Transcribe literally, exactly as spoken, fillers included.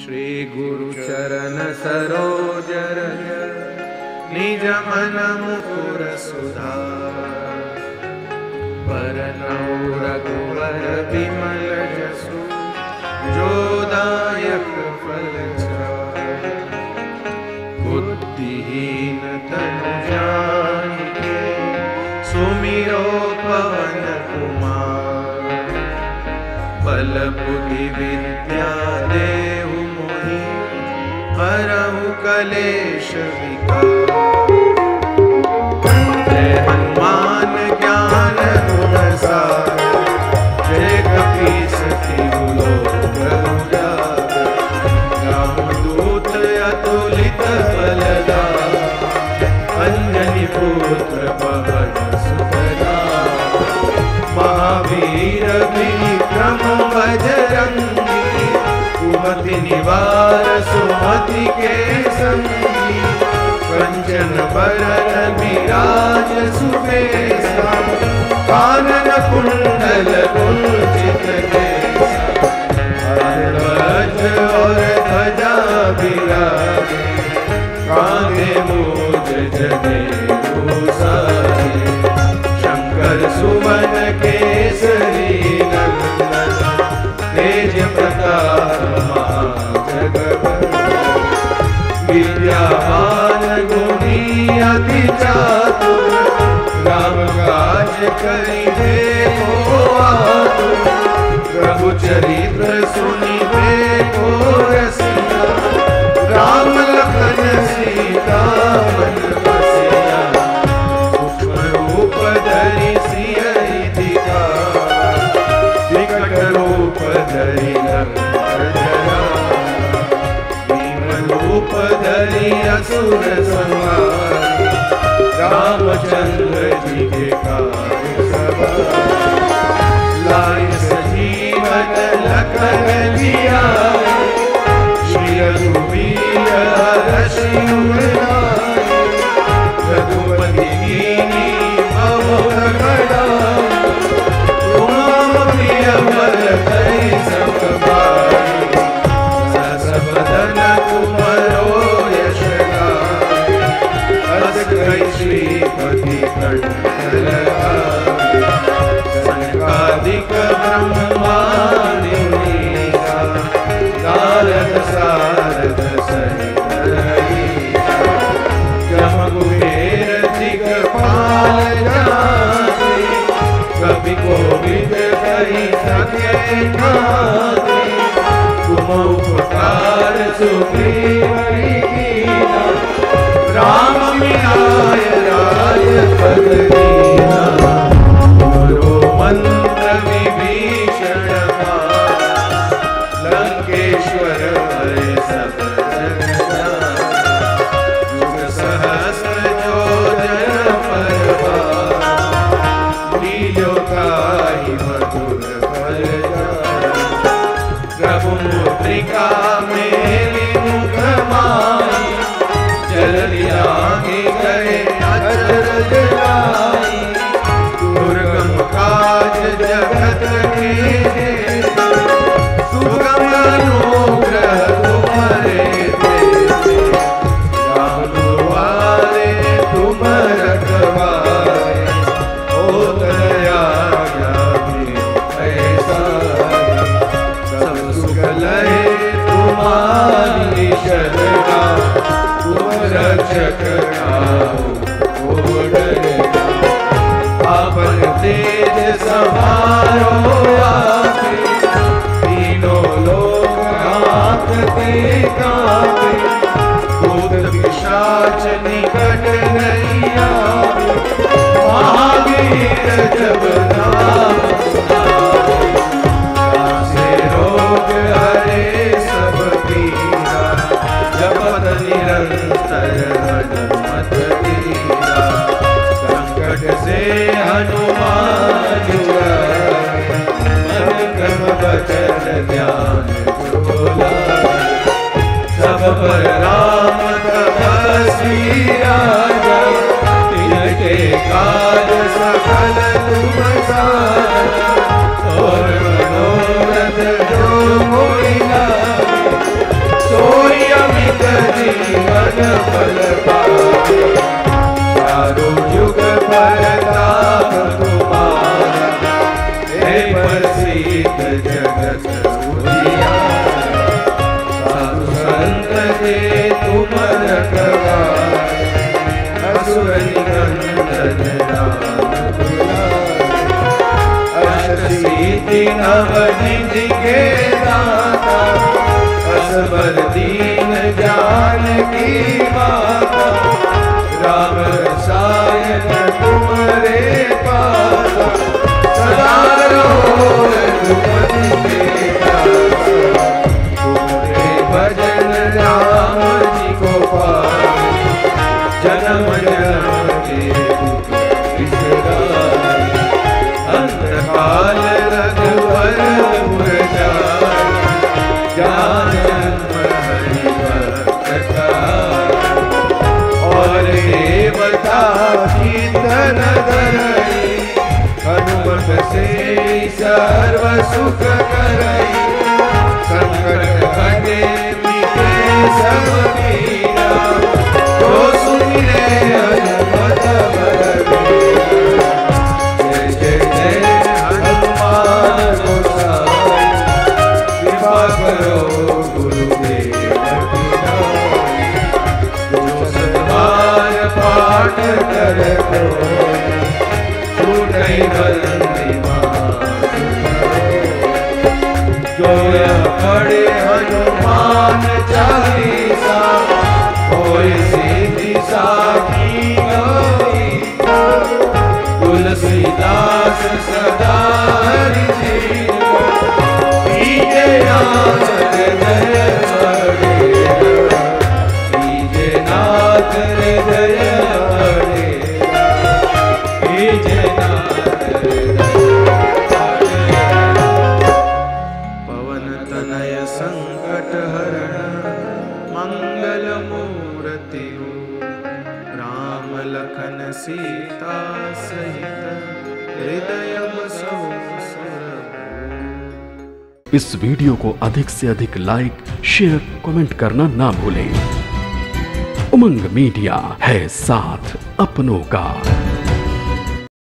श्री गुरु चरण सरोज रज निज मन मुकुर सुधार। बरनउँ रघुवर बिमल जसु जो दायक फल चार। बुद्धिहीन तनु जानिके सुमिरो पवन कुमार। बल बुद्धि विद्या देहु मोहि हरहु कलेश विकार। जय हनुमान ज्ञान गुण सार, जय कपीश निवार सुमति के संगी। कंचन बरन विराज सुबेसा, कानन कुंडल कुंचित केसा। ध्वज और ध्वजा बिराजे, कांधे मूज जनेऊ साजे। शंकर सुवन केसरी नंदन, तेज प्रताप विद्यावान गुणी अति चातुर। राम काज करिबे को आतुर, प्रभु चरित्र सुनिबे को रसिया। राम लखन सीता मन बसिया, सूक्ष्म रूप धरि सियहि दिखावा। विकट रूप धरि लंका जरावा, धरि असुर संहार। रामचंद्र जी के काज सवार, लाए सजीवन लखन जियाए। श्री रघुबीर हरष उर लाए, रघुपति कीन्ही भयो बड़ाई। उमंग प्रिय वर धरि सब पाई, सहस बदन कुमरो यश गाई। हर्ष करहि श्रीपति कन लगाई, सनकादिक ब्रह्मादि मुनीसा। नारद सारद सहित रहिसा, यम कुबेर दिगपाल जाति। कवि कोविद कहि सके नाई, तुमहु उपकार सुग्रीव कीन्हा। राम मिलाय राजपद दीन्हा, तुम्हरो मंत्र विभीषण मारा। लंकेश्वर हरि सब जग जाना, युग सहस्र जो जन पर भारा। लील्यो ताहि मधुर फल जाना, प्रभु मुद्रिका मेलि मुख माहि। जल्दि आगि गए अचरज लाई, दुर्गम काज जगत के हेते। सुगम अनुग्रह तुम्हरे तेते, राम दुआरे तुम रखवारे। हो दया तुम्हारी शरणा, तुम रक्षक हो डरना। आपन तेज संहारो आपे, तीनों लोक कांपते कांपे। भूत पिशाच निकट नहीं आवे, महावीर जब नाम सुनावे। से रोग हरे जपत निरंतर हनुमत कीरा। संकट से हनुमान उबारे, मन क्रम वचन ध्यान लाए। सब पर राम तपस्वी राजा, तिनके काज सकल तुम साजा। और मनोरथ जो कोई लावे, अवनिध के दाता असबर दीन जान की माता राम रसायन तुम्हारे पास सदा रहो तुम्हारे भजन राम जी को पाए जन्म जन्म के दुख बिसराए अंतकाल रघुवर पुर जाए ज्ञान हरि भक्त और देवता कीर्तन धरई हनुमत से सर्व सुख करई संकट भगे मिटे सब पीरा जो सुनिरे हनुमत बरबीरा। जय जय जय हनुमान गोसाई कृपा करो गुरुदेव की नाई जो सतबार पाठ कर जो पढ़े हनुमान चालीसा होय सीधी साखी तुलसीदास सदा हरि सीता सहित हृदयम सो। इस वीडियो को अधिक से अधिक लाइक शेयर कमेंट करना ना भूलें। उमंग मीडिया है साथ अपनों का।